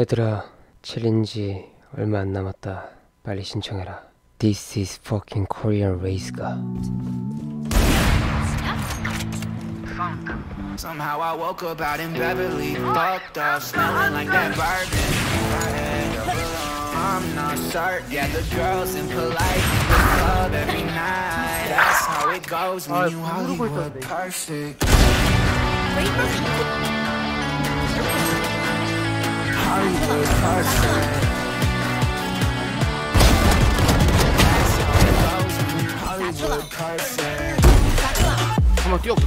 얘들아, 챌린지 얼마 안 남았다. 빨리 신청해라. This is fucking Korean RAZE가. Somehow I woke up out in Beverly, fucked up, smelling like that bourbon. I'm not certain. Yeah, the girls impolite club every night. That's how it goes when you Hollywood perfect. Hollywood perfect. That's how it goes when you Hollywood perfect. Come on, Second.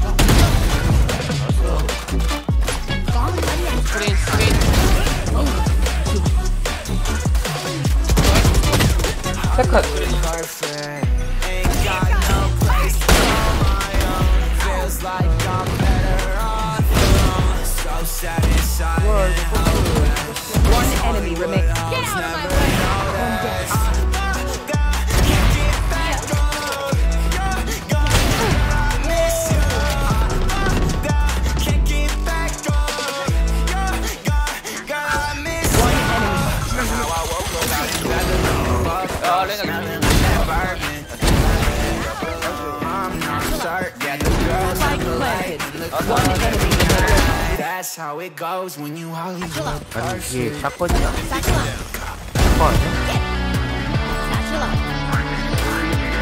Ain't got no place on my own. Feels like I'm better on my own. So sad inside. One enemy remains. Get out of my way. Can't get back on. I miss you. Can't get back on. I miss you. One enemy. Now I woke up out in Beverly. That's how it goes when you Hollywood perfect. That's it. That's how it goes when you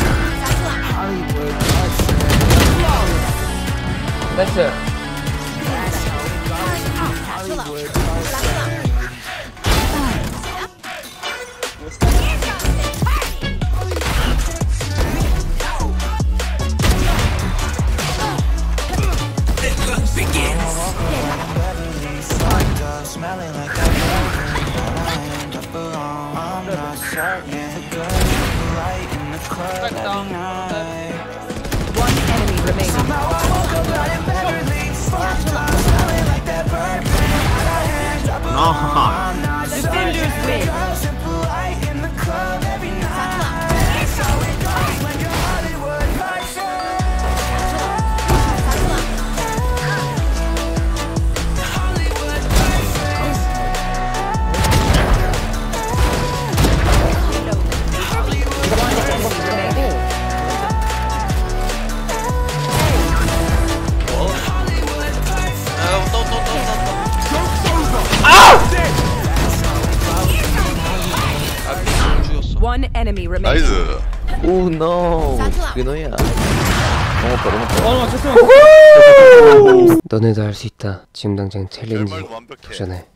Hollywood perfect. Smelling like I'm not certain. The light in the club every night. One enemy remains. Somehow I woke up out in Beverly. Smelling like that bourbon. I'm not certain. The girls in polite in the club every night. That's how it goes when you're Hollywood person. One enemy remains. Oh no. 그노야. 너네도 할 수 있다. 지금 당장 챌린지 도전해.